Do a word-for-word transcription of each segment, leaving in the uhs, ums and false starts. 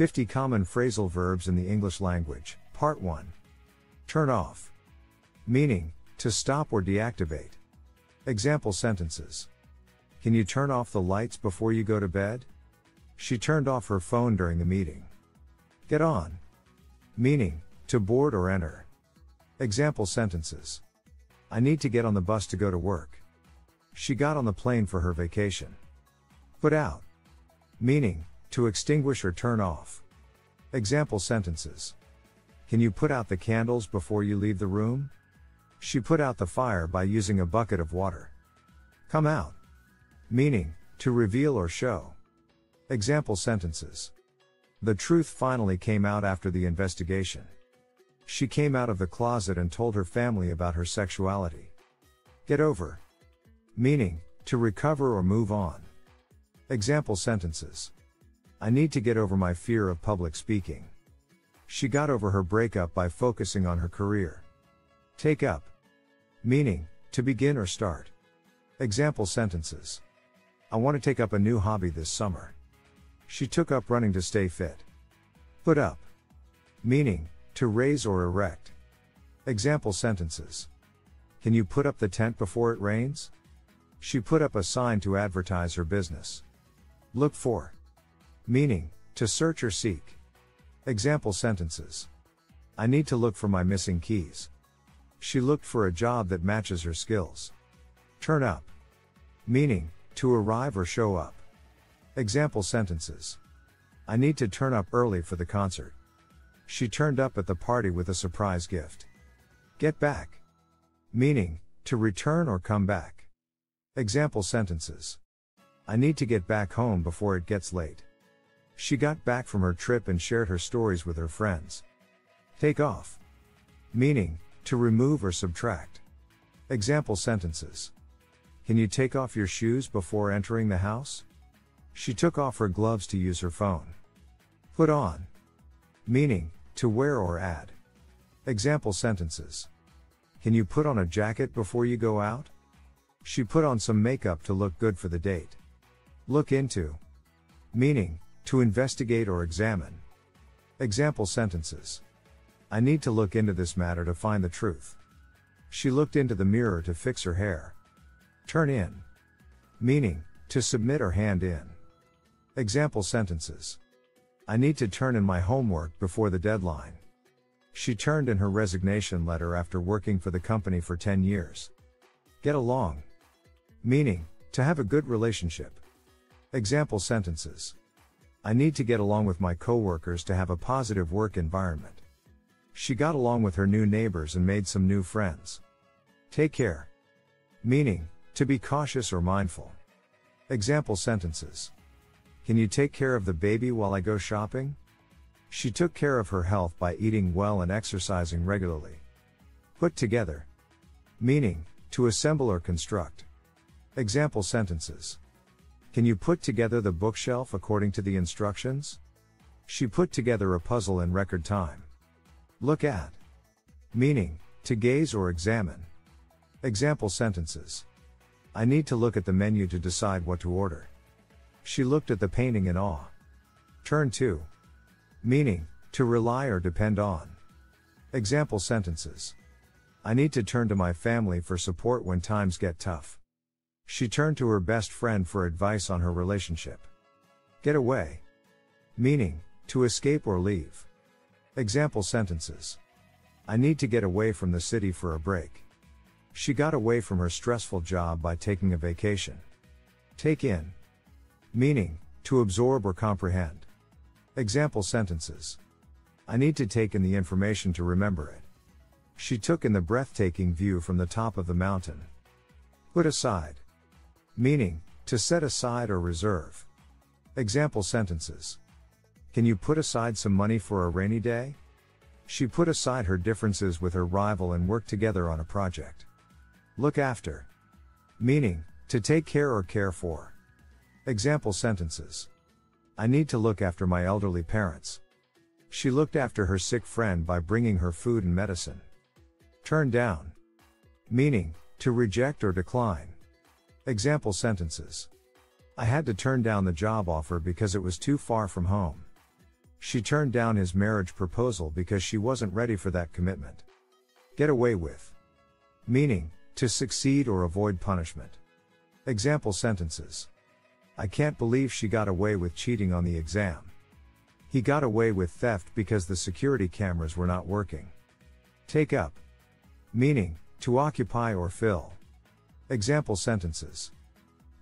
fifty Common Phrasal Verbs in the English Language, Part one. Turn off. Meaning, to stop or deactivate. Example sentences. Can you turn off the lights before you go to bed? She turned off her phone during the meeting. Get on. Meaning, to board or enter. Example sentences. I need to get on the bus to go to work. She got on the plane for her vacation. Put out. Meaning, to extinguish or turn off. Example sentences. Can you put out the candles before you leave the room? She put out the fire by using a bucket of water. Come out. Meaning, to reveal or show. Example sentences. The truth finally came out after the investigation. She came out of the closet and told her family about her sexuality. Get over. Meaning, to recover or move on. Example sentences. I need to get over my fear of public speaking. She got over her breakup by focusing on her career. Take up. Meaning, to begin or start. Example sentences. I want to take up a new hobby this summer. She took up running to stay fit. Put up. Meaning, to raise or erect. Example sentences. Can you put up the tent before it rains? She put up a sign to advertise her business. Look for. Meaning, to search or seek. Example sentences. I need to look for my missing keys. She looked for a job that matches her skills. Turn up. Meaning, to arrive or show up. Example sentences. I need to turn up early for the concert. She turned up at the party with a surprise gift. Get back. Meaning, to return or come back. Example sentences. I need to get back home before it gets late. She got back from her trip and shared her stories with her friends. Take off. Meaning, to remove or subtract. Example sentences. Can you take off your shoes before entering the house? She took off her gloves to use her phone. Put on. Meaning, to wear or add. Example sentences. Can you put on a jacket before you go out? She put on some makeup to look good for the date. Look into. Meaning, to investigate or examine. Example sentences. I need to look into this matter to find the truth. She looked into the mirror to fix her hair. Turn in. Meaning, to submit or hand in. Example sentences. I need to turn in my homework before the deadline. She turned in her resignation letter after working for the company for ten years. Get along. Meaning, to have a good relationship. Example sentences. I need to get along with my coworkers to have a positive work environment. She got along with her new neighbors and made some new friends. Take care. Meaning, to be cautious or mindful. Example sentences. Can you take care of the baby while I go shopping? She took care of her health by eating well and exercising regularly. Put together. Meaning, to assemble or construct. Example sentences. Can you put together the bookshelf according to the instructions? She put together a puzzle in record time. Look at. Meaning, to gaze or examine. Example sentences. I need to look at the menu to decide what to order. She looked at the painting in awe. Turn to. Meaning, to rely or depend on. Example sentences. I need to turn to my family for support when times get tough. She turned to her best friend for advice on her relationship. Get away. Meaning, to escape or leave. Example sentences. I need to get away from the city for a break. She got away from her stressful job by taking a vacation. Take in. Meaning, to absorb or comprehend. Example sentences. I need to take in the information to remember it. She took in the breathtaking view from the top of the mountain. Put aside. Meaning, to set aside or reserve. Example sentences. Can you put aside some money for a rainy day? She put aside her differences with her rival and worked together on a project. Look after. Meaning, to take care or care for. Example sentences. I need to look after my elderly parents. She looked after her sick friend by bringing her food and medicine. Turn down. Meaning, to reject or decline. Example sentences. I had to turn down the job offer because it was too far from home. She turned down his marriage proposal because she wasn't ready for that commitment. Get away with. Meaning, to succeed or avoid punishment. Example sentences. I can't believe she got away with cheating on the exam. He got away with theft because the security cameras were not working. Take up. Meaning, to occupy or fill. Example sentences.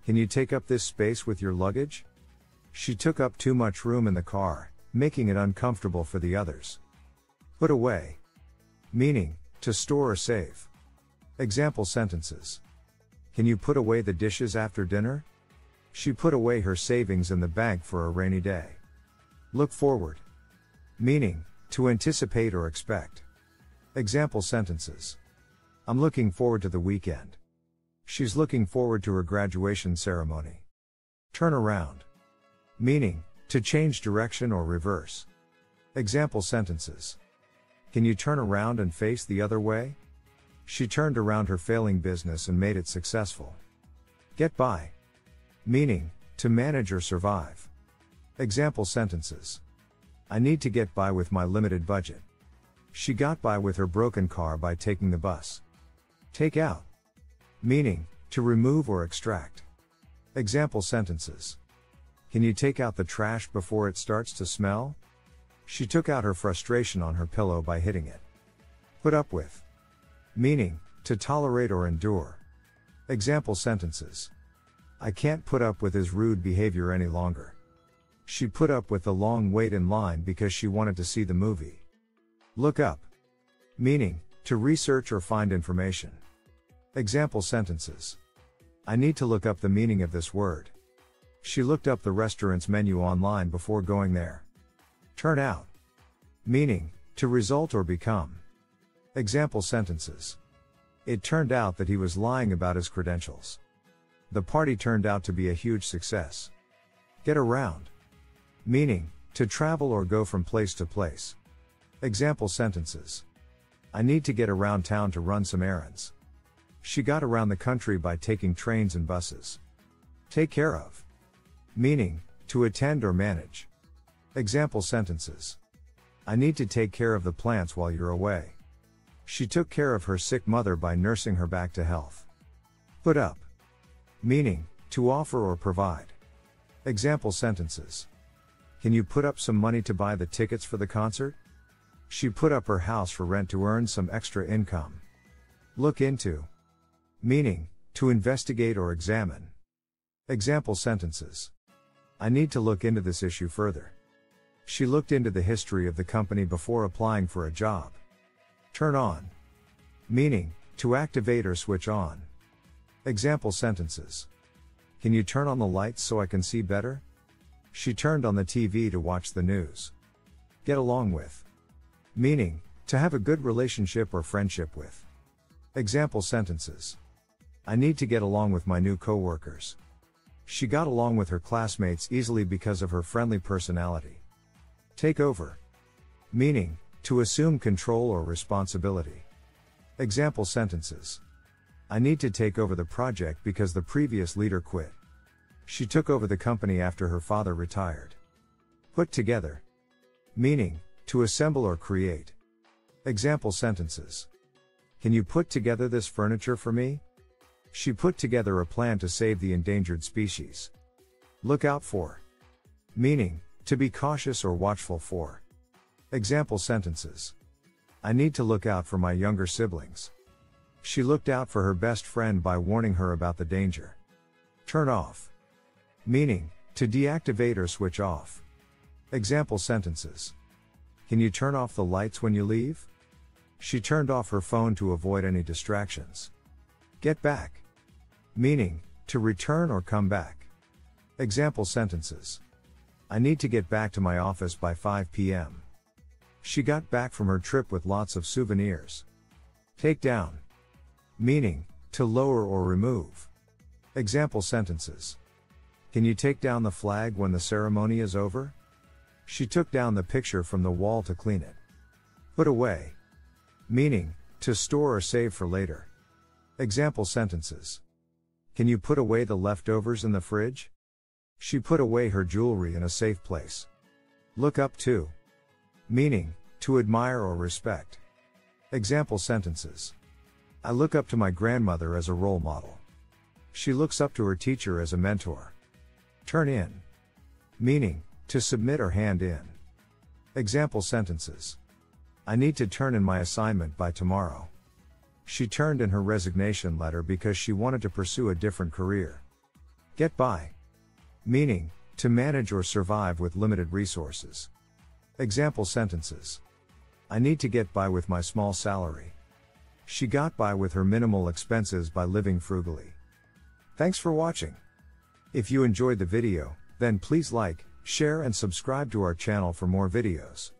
Can you take up this space with your luggage? She took up too much room in the car, making it uncomfortable for the others. Put away. Meaning, to store or save. Example sentences. Can you put away the dishes after dinner? She put away her savings in the bank for a rainy day. Look forward. Meaning, to anticipate or expect. Example sentences. I'm looking forward to the weekend. She's looking forward to her graduation ceremony. Turn around. Meaning, to change direction or reverse. Example sentences. Can you turn around and face the other way? She turned around her failing business and made it successful. Get by. Meaning, to manage or survive. Example sentences. I need to get by with my limited budget. She got by with her broken car by taking the bus. Take out. Meaning, to remove or extract. Example sentences. Can you take out the trash before it starts to smell? She took out her frustration on her pillow by hitting it. Put up with. Meaning, to tolerate or endure. Example sentences. I can't put up with his rude behavior any longer. She put up with the long wait in line because she wanted to see the movie. Look up. Meaning, to research or find information. Example sentences. I need to look up the meaning of this word. She looked up the restaurant's menu online before going there. Turn out. Meaning, to result or become. Example sentences. It turned out that he was lying about his credentials. The party turned out to be a huge success. Get around. Meaning, to travel or go from place to place. Example sentences. I need to get around town to run some errands. She got around the country by taking trains and buses. Take care of. Meaning, to attend or manage. Example sentences. I need to take care of the plants while you're away. She took care of her sick mother by nursing her back to health. Put up. Meaning, to offer or provide. Example sentences. Can you put up some money to buy the tickets for the concert? She put up her house for rent to earn some extra income. Look into. Meaning, to investigate or examine. Example sentences. I need to look into this issue further. She looked into the history of the company before applying for a job. Turn on. Meaning, to activate or switch on. Example sentences. Can you turn on the lights so I can see better? She turned on the T V to watch the news. Get along with. Meaning, to have a good relationship or friendship with. Example sentences. I need to get along with my new co-workers. She got along with her classmates easily because of her friendly personality. Take over. Meaning, to assume control or responsibility. Example sentences. I need to take over the project because the previous leader quit. She took over the company after her father retired. Put together. Meaning, to assemble or create. Example sentences. Can you put together this furniture for me? She put together a plan to save the endangered species. Look out for. Meaning, to be cautious or watchful for. Example sentences. I need to look out for my younger siblings. She looked out for her best friend by warning her about the danger. Turn off. Meaning, to deactivate or switch off. Example sentences. Can you turn off the lights when you leave? She turned off her phone to avoid any distractions. Get back. Meaning, to return or come back. Example sentences. I need to get back to my office by five p m She got back from her trip with lots of souvenirs. Take down. Meaning, to lower or remove. Example sentences. Can you take down the flag when the ceremony is over? She took down the picture from the wall to clean it. Put away. Meaning, to store or save for later. Example sentences. Can you put away the leftovers in the fridge? She put away her jewelry in a safe place. Look up to. Meaning, to admire or respect. Example sentences. I look up to my grandmother as a role model. She looks up to her teacher as a mentor. Turn in. Meaning, to submit or hand in. Example sentences. I need to turn in my assignment by tomorrow. She turned in her resignation letter because she wanted to pursue a different career. Get by. Meaning, to manage or survive with limited resources. Example sentences. I need to get by with my small salary. She got by with her minimal expenses by living frugally. Thanks for watching. If you enjoyed the video, then please like, share and subscribe to our channel for more videos.